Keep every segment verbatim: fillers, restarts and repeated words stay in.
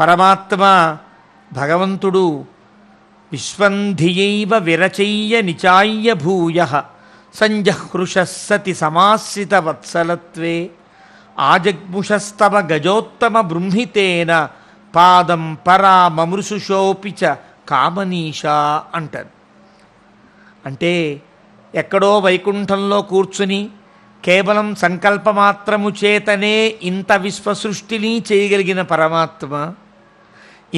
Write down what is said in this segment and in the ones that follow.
పరమాత్మ భగవంతుడు విశ్వంధియైవ విరచయ్య నిచాయ్య భూయః సంజహృష సతి సమాసిత వత్సలత్వే ఆజగ్ముషస్తవ గజోత్తమ బృంహితేన పాదం పరామమృషుషోపి చ కామనీషా అంటారు. అంటే ఎక్కడో వైకుంఠంలో కూర్చుని కేవలం సంకల్పమాత్రము చేతనే ఇంత విశ్వసృష్టిని చేయగలిగిన పరమాత్మ,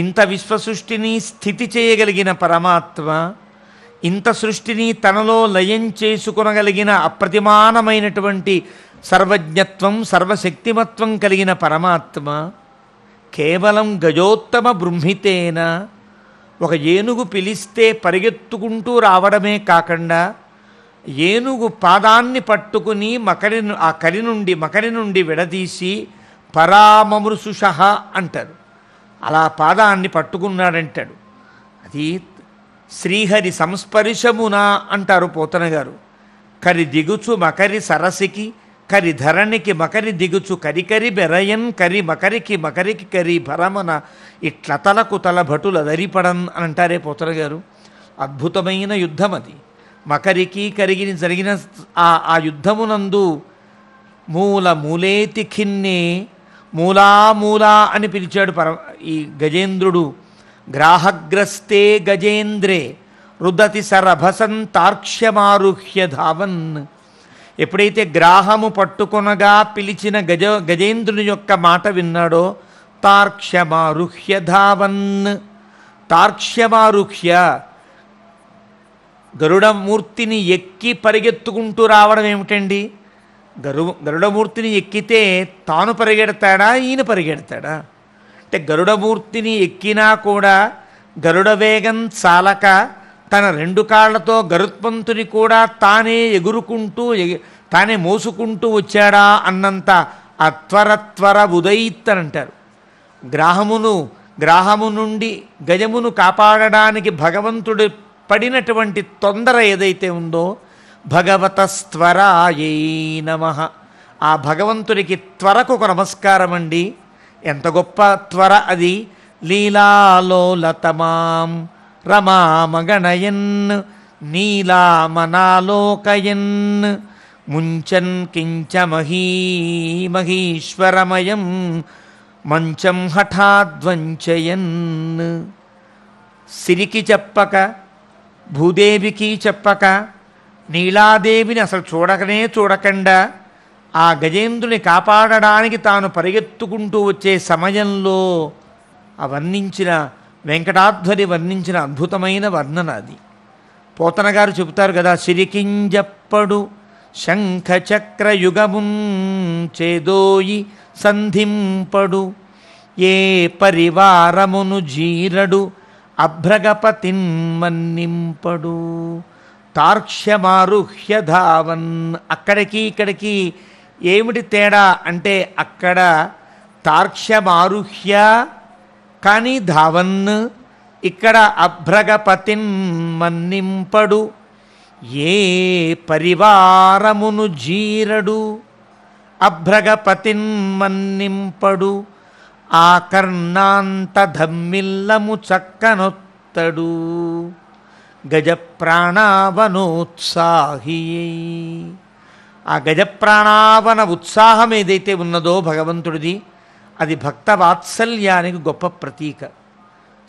ఇంత విశ్వసృష్టిని స్థితి చేయగలిగిన పరమాత్మ, ఇంత సృష్టిని తనలో లయం చేసుకొనగలిగిన అప్రతిమానమైనటువంటి సర్వజ్ఞత్వం సర్వశక్తిమత్వం కలిగిన పరమాత్మ కేవలం గజోత్తమ బృంహితేన ఒక ఏనుగు పిలిస్తే పరిగెత్తుకుంటూ రావడమే కాకుండా ఏనుగు పాదాన్ని పట్టుకుని మకరి ఆ కరి నుండి మకరి నుండి విడదీసి పరామమృషుష అంటారు. అలా పాదాన్ని పట్టుకున్నాడంటాడు. అది శ్రీహరి సంస్పర్శమున అంటారు పోతన గారు. కరి దిగుచు మకరి సరసికి కరి ధరణికి మకరి దిగుచు కరికరి బెరయన్ కరి మకరికి మకరికి కరి భరమన ఇట్ల తలకు తల భటుల దరిపడన్ అని అంటారే పోతన గారు. అద్భుతమైన యుద్ధం అది. మకరికి కరిగిన జరిగిన ఆ ఆ యుద్ధమునందు మూల మూలేతి ఖిన్నే మూలా మూలా అని పిలిచాడు పర ఈ గజేంద్రుడు. గ్రాహగ్రస్తే గజేంద్రే రుదతి సరభసన్ తార్క్ష్యమారుహ్య ధావన్. ఎప్పుడైతే గ్రాహము పట్టుకొనగా పిలిచిన గజ గజేంద్రుని యొక్క మాట విన్నాడో తార్క్ష్యమారుహ్య ధావన్. తార్క్ష్యమారుహ్య గరుడమూర్తిని ఎక్కి పరిగెత్తుకుంటూ రావడం ఏమిటండి? గరు గరుడమూర్తిని ఎక్కితే తాను పరిగెడతాడా, ఈయన పరిగెడతాడా? అంటే గరుడమూర్తిని ఎక్కినా కూడా గరుడ వేగం చాలక తన రెండు కాళ్లతో గరుత్మంతుని కూడా తానే ఎగురుకుంటూ తానే మోసుకుంటూ వచ్చాడా అన్నంత ఆ త్వర త్వర ఉదయిత్ అని అంటారు. గ్రాహమును గ్రాహము నుండి గజమును కాపాడడానికి భగవంతుడు పడినటువంటి తొందర ఏదైతే ఉందో భగవతస్త్వరాయై నమః. ఆ భగవంతుడికి త్వరకు ఒక నమస్కారం అండి. ఎంత గొప్ప త్వర అది! లీలాలోలతమాం రమామగణయన్ నీలామనాలోకయన్ ముంచన్ కించ మహీ మహీశ్వరమయం మంచం హఠాద్వంచయన్. సిరికి చెప్పక భూదేవికి చెప్పక నీలాదేవిని అసలు చూడకనే చూడకుండా ఆ గజేంద్రుని కాపాడడానికి తాను పరిగెత్తుకుంటూ వచ్చే సమయంలో ఆ వర్ణించిన వెంకటాధ్వరి వర్ణించిన అద్భుతమైన వర్ణన అది. పోతన గారు చెబుతారు కదా, సిరికింజప్పడు శంఖచక్రయుగముం చేదోయి సంధింపడు ఏ పరివారమును జీరడు అభ్రగపతిన్ మన్నింపడు తార్క్ష్యమారుహ్య ధావన్. అక్కడికి ఇక్కడికి ఏమిటి తేడా అంటే అక్కడ తార్క్ష్యమారుహ్య కానీ ధావన్, ఇక్కడ అభ్రగపతిన్ మన్నింపడు ఏ పరివారమును జీరడు అభ్రగపతిన్ మన్నింపడు ఆ కర్ణాంత ధమ్మిల్లము చక్కనొత్తడు గజప్రాణావనోత్సాహి. ఆ గజప్రాణావన ఉత్సాహం ఏదైతే ఉన్నదో భగవంతుడిది అది భక్త వాత్సల్యానికి గొప్ప ప్రతీక.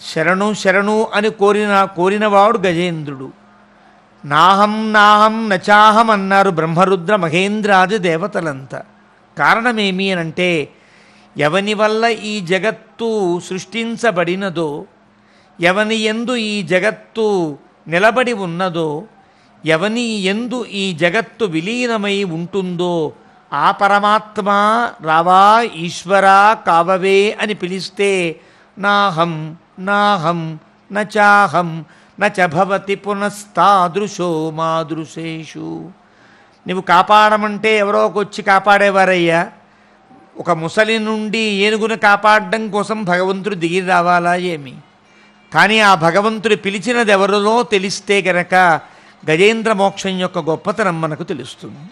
శరణు శరణు అని కోరిన కోరినవాడు గజేంద్రుడు. నాహం నాహం నచాహం అన్నారు బ్రహ్మరుద్ర మహేంద్రాది దేవతలంతా. కారణమేమి అనంటే ఎవని వల్ల ఈ జగత్తు సృష్టించబడినదో, ఎవని యందు ఈ జగత్తు నిలబడి ఉన్నదో, ఎవని యందు ఈ జగత్తు విలీనమై ఉంటుందో ఆ పరమాత్మ రావా ఈశ్వరా కావవే అని పిలిస్తే నాహం నాహం నచాహం నచ భవతి పునస్తాదృశో మాదృశేషు. నువ్వు కాపాడమంటే ఎవరోకొచ్చి కాపాడేవారయ్యా? ఒక ముసలి నుండి ఏనుగును కాపాడడం కోసం భగవంతుడు దిగి రావాలా ఏమి? కానీ ఆ భగవంతుడు పిలిచినది ఎవరిలో తెలిస్తే గనక గజేంద్ర మోక్షం యొక్క గొప్పతనం మనకు తెలుస్తుంది.